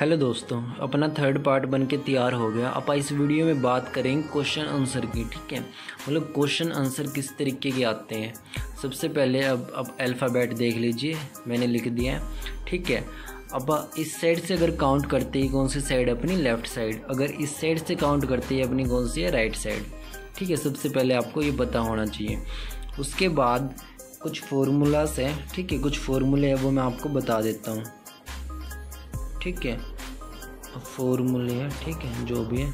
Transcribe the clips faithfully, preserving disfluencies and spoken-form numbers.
Hello दोस्तों, अपना third part बनके तैयार हो गया। अब इस वीडियो में बात करेंगे क्वेश्चन आंसर की। ठीक है, मतलब क्वेश्चन आंसर किस तरीके के आते हैं। सबसे पहले अब अब अल्फ़ाबेट देख लीजिए, मैंने लिख दिया है। ठीक है, अब इस साइड से अगर काउंट करते हैं कौन सी साइड, अपनी लेफ़्ट साइड। अगर इस साइड से काउंट करते हैं अपनी कौन सी है, राइट साइड। ठीक है, सबसे पहले आपको ये पता होना चाहिए। उसके बाद कुछ फार्मूलास हैं। ठीक है, कुछ फार्मूले हैं वो मैं आपको बता देता हूँ। ठीक है, फॉर्मूले हैं। ठीक है, जो भी है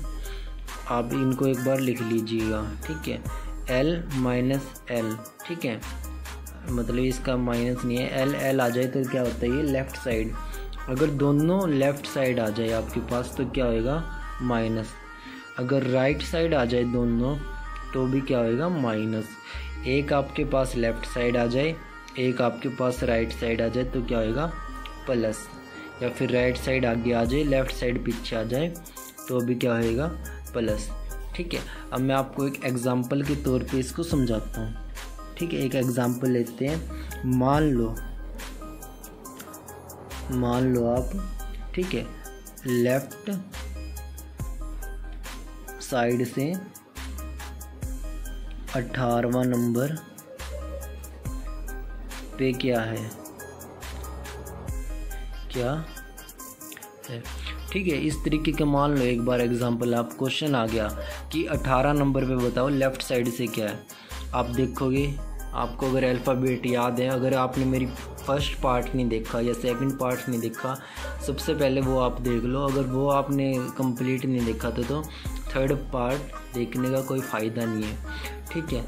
आप इनको एक बार लिख लीजिएगा। ठीक है, एल माइनस एल। ठीक है, मतलब इसका माइनस नहीं है, एल एल आ जाए तो क्या होता है ये लेफ़्ट साइड। अगर दोनों लेफ़्ट साइड आ जाए आपके पास तो क्या होएगा, माइनस। अगर राइट साइड आ जाए दोनों तो भी क्या होएगा, माइनस। एक आपके पास लेफ़्ट साइड आ जाए, एक आपके पास राइट साइड आ जाए तो क्या होएगा, प्लस। या फिर राइट साइड आगे आ जाए, लेफ़्ट साइड पीछे आ जाए तो भी क्या होएगा, प्लस। ठीक है, अब मैं आपको एक एग्ज़ाम्पल के तौर पे इसको समझाता हूँ। ठीक है, एक एग्ज़ाम्पल लेते हैं। मान लो मान लो आप, ठीक है, लेफ़्ट साइड से अठारहवां नंबर पे क्या है, क्या है। ठीक है, इस तरीके का मान लो एक बार एग्जांपल। आप क्वेश्चन आ गया कि अठारह नंबर पे बताओ लेफ़्ट साइड से क्या है। आप देखोगे, आपको अगर अल्फ़ाबेट याद है, अगर आपने मेरी फर्स्ट पार्ट नहीं देखा या सेकंड पार्ट नहीं देखा, सबसे पहले वो आप देख लो। अगर वो आपने कंप्लीट नहीं देखा तो, तो थर्ड पार्ट देखने का कोई फ़ायदा नहीं है। ठीक है,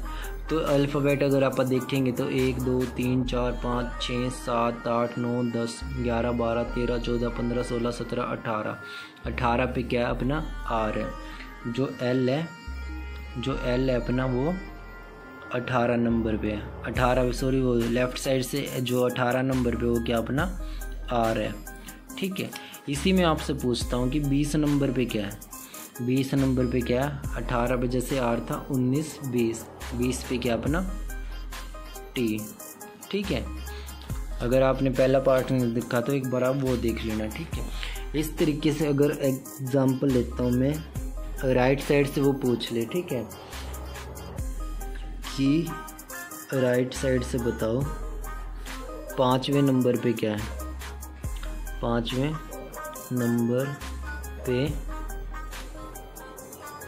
तो अल्फ़ाबेट अगर आप देखेंगे तो एक दो तीन चार पाँच छः सात आठ नौ दस ग्यारह बारह तेरह चौदह पंद्रह सोलह सत्रह अठारह। अठारह पे क्या है, अपना आर है। जो एल है जो एल है अपना वो अठारह नंबर पे है। अठारह सॉरी वो लेफ़्ट साइड से जो अठारह नंबर पे वो क्या अपना आर है। ठीक है, इसी में आपसे पूछता हूँ कि बीस नंबर पे क्या है। बीस नंबर पे क्या है, अठारह पे जैसे आर था, उन्नीस बीस, बीस पे क्या अपना टी। ठीक है, अगर आपने पहला पार्ट नहीं देखा तो एक बार आप वो देख लेना। ठीक है, इस तरीके से अगर एग्जांपल लेता हूँ मैं, राइट साइड से वो पूछ ले। ठीक है, कि राइट साइड से बताओ पाँचवें नंबर पे क्या है। पाँचवें नंबर पे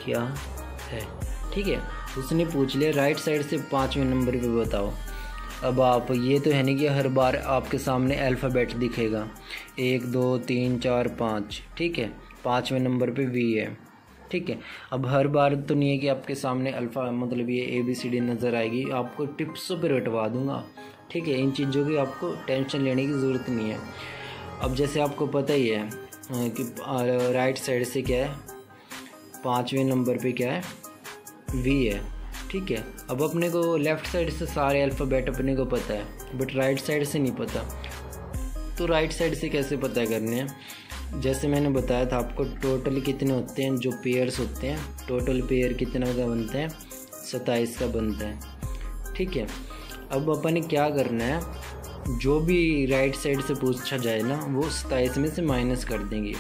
क्या है, ठीक है, उसने पूछ लिया। राइट साइड से पाँचवें नंबर पे बताओ। अब आप ये तो है नहीं कि हर बार आपके सामने अल्फ़ाबेट दिखेगा, एक दो तीन चार पाँच। ठीक है, पाँचवें नंबर पे वी है। ठीक है, अब हर बार तो नहीं है कि आपके सामने अल्फ़ा मतलब ये ए बी सी डी नज़र आएगी। आपको टिप्सों पे रटवा दूंगा। ठीक है, इन चीज़ों की आपको टेंशन लेने की ज़रूरत नहीं है। अब जैसे आपको पता ही है कि राइट साइड से क्या है, पाँचवें नंबर पे क्या है, वी है। ठीक है, अब अपने को लेफ़्ट साइड से सारे अल्फ़ाबेट अपने को पता है, बट राइट साइड से नहीं पता। तो राइट साइड से कैसे पता करने हैं, जैसे मैंने बताया था आपको टोटल कितने होते हैं, जो पेयर्स होते हैं, टोटल पेयर कितना का बनते हैं, सत्ताईस का बनता है। ठीक है, अब अपन ने क्या करना है, जो भी राइट साइड से पूछा जाए ना वो सत्ताईस में से माइनस कर देंगे।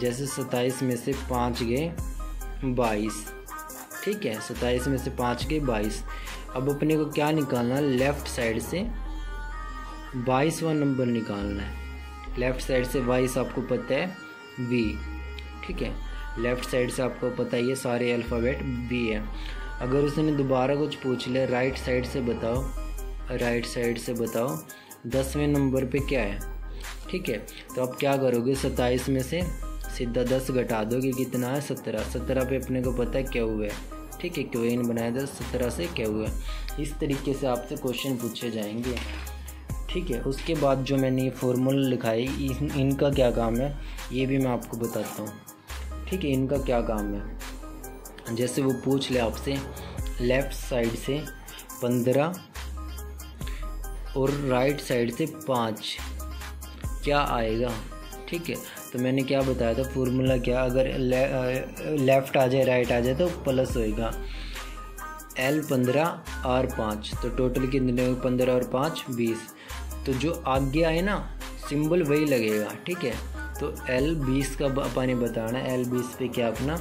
जैसे सत्ताईस में से पाँच गए बाईस। ठीक है, सत्ताईस में से पाँच के बाईस। अब अपने को क्या निकालना, लेफ़्ट साइड से बाईसवां नंबर निकालना है। लेफ़्ट साइड से बाईस आपको पता है वी। ठीक है, लेफ़्ट साइड से आपको पता ही है सारे अल्फ़ाबेट वी है। अगर उसने दोबारा कुछ पूछ लिया, राइट साइड से बताओ राइट साइड से बताओ दसवें नंबर पे क्या है। ठीक है, तो आप क्या करोगे, सत्ताईस में से सीधा दस घटा दो कि कितना है, सत्रह। सत्रह पे अपने को पता है क्या हुआ है। ठीक है, क्वेश्चन बनाया था सत्रह से क्या हुआ है। इस तरीके से आपसे क्वेश्चन पूछे जाएंगे। ठीक है, उसके बाद जो मैंने ये फॉर्मूला लिखाई इन, इनका क्या काम है ये भी मैं आपको बताता हूँ। ठीक है, इनका क्या काम है, जैसे वो पूछ ले आपसे लेफ़्ट साइड से पंद्रह और राइट साइड से पाँच क्या आएगा। ठीक है, तो मैंने क्या बताया था फॉर्मूला क्या, अगर ले, लेफ़्ट आ जाए राइट आ जाए तो प्लस होएगा। एल पंद्रह आर पाँच, तो टोटल कितने, पंद्रह और पाँच बीस। तो जो आगे आए ना सिंबल वही लगेगा। ठीक है, तो एल बीस का अपने बताना है। एल बीस पे क्या अपना,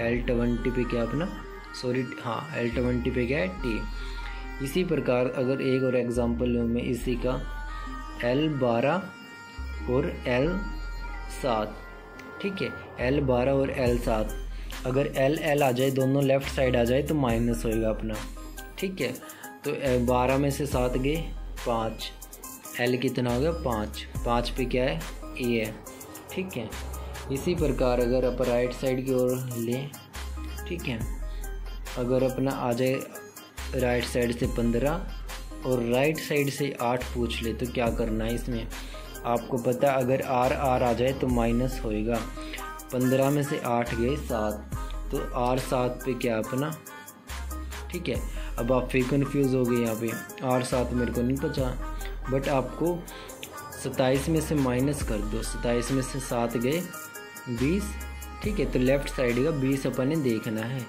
एल ट्वेंटी पे क्या अपना, सॉरी हाँ एल ट्वेंटी पे क्या है टी। इसी प्रकार अगर एक और एग्जांपल में इसी का एल बारह और एल सात, ठीक है एल बारह और एल सात, अगर एल एल आ जाए दोनों लेफ़्ट साइड आ जाए तो माइनस होएगा अपना, ठीक है। तो बारह में से सात गए पाँच, एल कितना हो गया पाँच, पाँच पे क्या है ए है, ठीक है। इसी प्रकार अगर आप राइट साइड की ओर लें, ठीक है, अगर अपना आ जाए राइट साइड से पंद्रह और राइट साइड से आठ पूछ ले तो क्या करना है इसमें, आपको पता अगर आर आर आ जाए तो माइनस होएगा। पंद्रह में से आठ गए सात, तो आर सात पे क्या अपना, ठीक है। अब आप फिर कन्फ्यूज़ हो गए यहाँ पे, आर सात मेरे को नहीं पता, बट आपको सत्ताईस में से माइनस कर दो, सत्ताईस में से सात गए बीस, ठीक है। तो लेफ़्ट साइड का बीस अपने देखना है,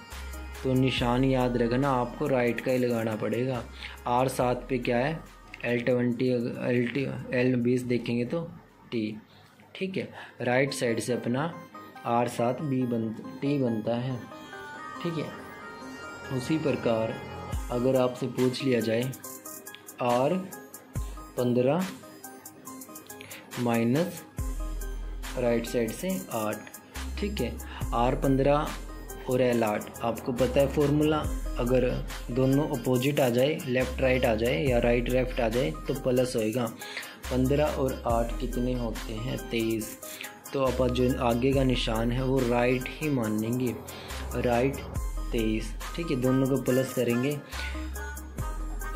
तो निशान याद रखना आपको राइट का ही लगाना पड़ेगा। आर सात पे क्या है L twenty, L T L बीस देखेंगे तो टी, ठीक है। राइट साइड से अपना आर सात बी बन टी बनता है, ठीक है। उसी प्रकार अगर आपसे पूछ लिया जाए आर पंद्रह माइनस राइट साइड से आठ, ठीक है। आर पंद्रह और एल आठ, आपको पता है फॉर्मूला, अगर दोनों अपोजिट आ जाए लेफ़्ट राइट आ जाए या राइट लेफ़्ट आ जाए तो प्लस होएगा। पंद्रह और आठ कितने होते हैं तेईस, तो आप जो आगे का निशान है वो राइट ही मानेंगे, राइट तेईस, ठीक है। दोनों को प्लस करेंगे,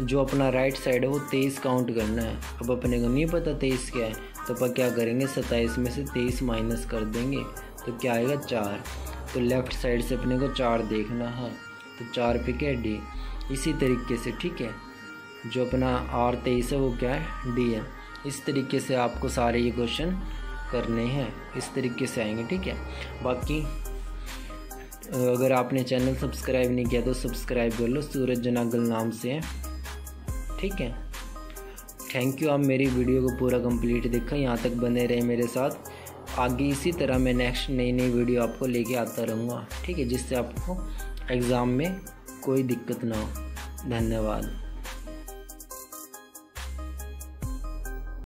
जो अपना राइट साइड है वो तेईस काउंट करना है। अब अपने को नहीं पता तेईस क्या है, तो अपन क्या करेंगे सत्ताईस में से तेईस माइनस कर देंगे तो क्या आएगा चार। तो लेफ़्ट साइड से अपने को चार देखना है, तो चार पे क्या है डी। इसी तरीके से, ठीक है, जो अपना आर तेईस है वो क्या है डी है। इस तरीके से आपको सारे ये क्वेश्चन करने हैं, इस तरीके से आएंगे, ठीक है। बाकी अगर आपने चैनल सब्सक्राइब नहीं किया तो सब्सक्राइब कर लो, सूरज जनागल नाम से है, ठीक है। थैंक यू, आप मेरी वीडियो को पूरा कंप्लीट देखा, यहाँ तक बने रहे मेरे साथ। आगे इसी तरह मैं नेक्स्ट नई नई वीडियो आपको लेके आता रहूँगा, ठीक है, जिससे आपको एग्ज़ाम में कोई दिक्कत ना हो। धन्यवाद।